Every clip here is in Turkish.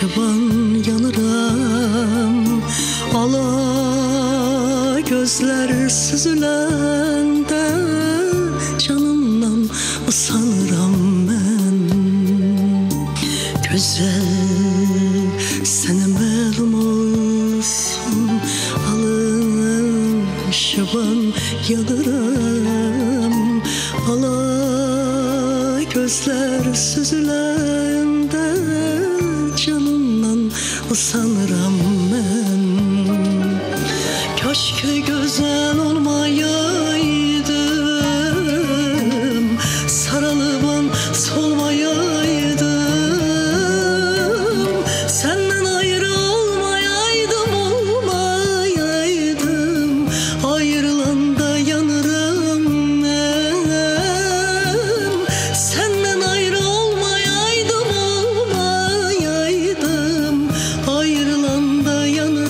şaban yanıram, ala gözler süzülende canımdan usanıram ben. Güzel sene melum olsun, alın şaban yanıram, ala gözler süzülende canımdan usanıram ben. Keşke güzel olmayaydım, sarılıban solmayaydım, senden ayrı olmayaydım, ayrılanda yanarım ben. Senden ayrı olmayaydım, ayrılanda yanarım ben.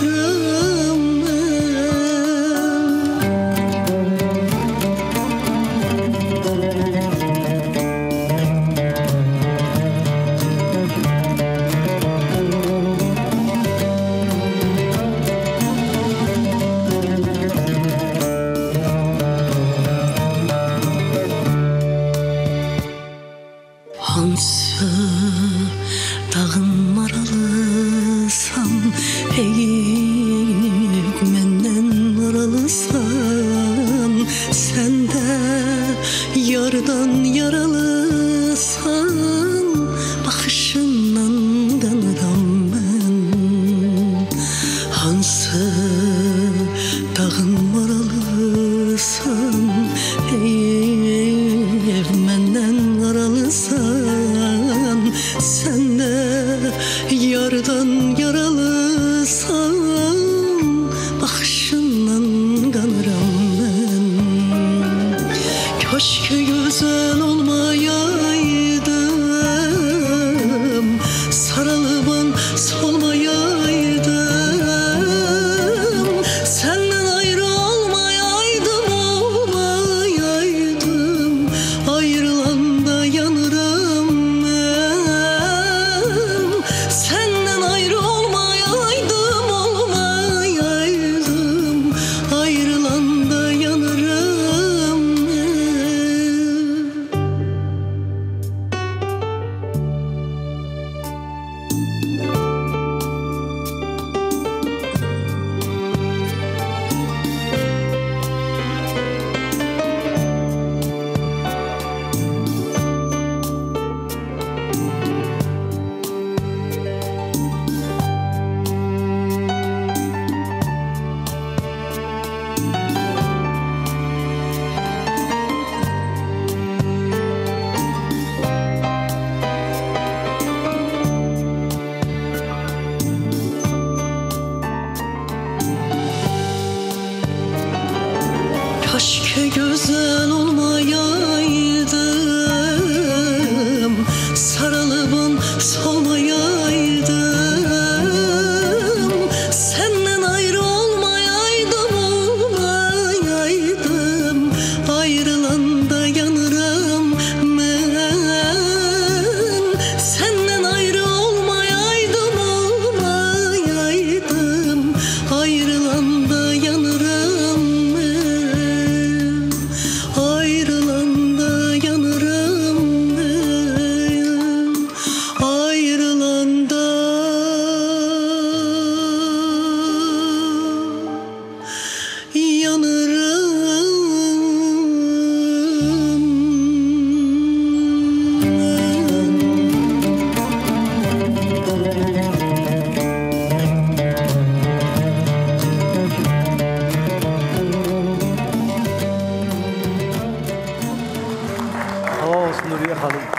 Hansı dağın maralısam ey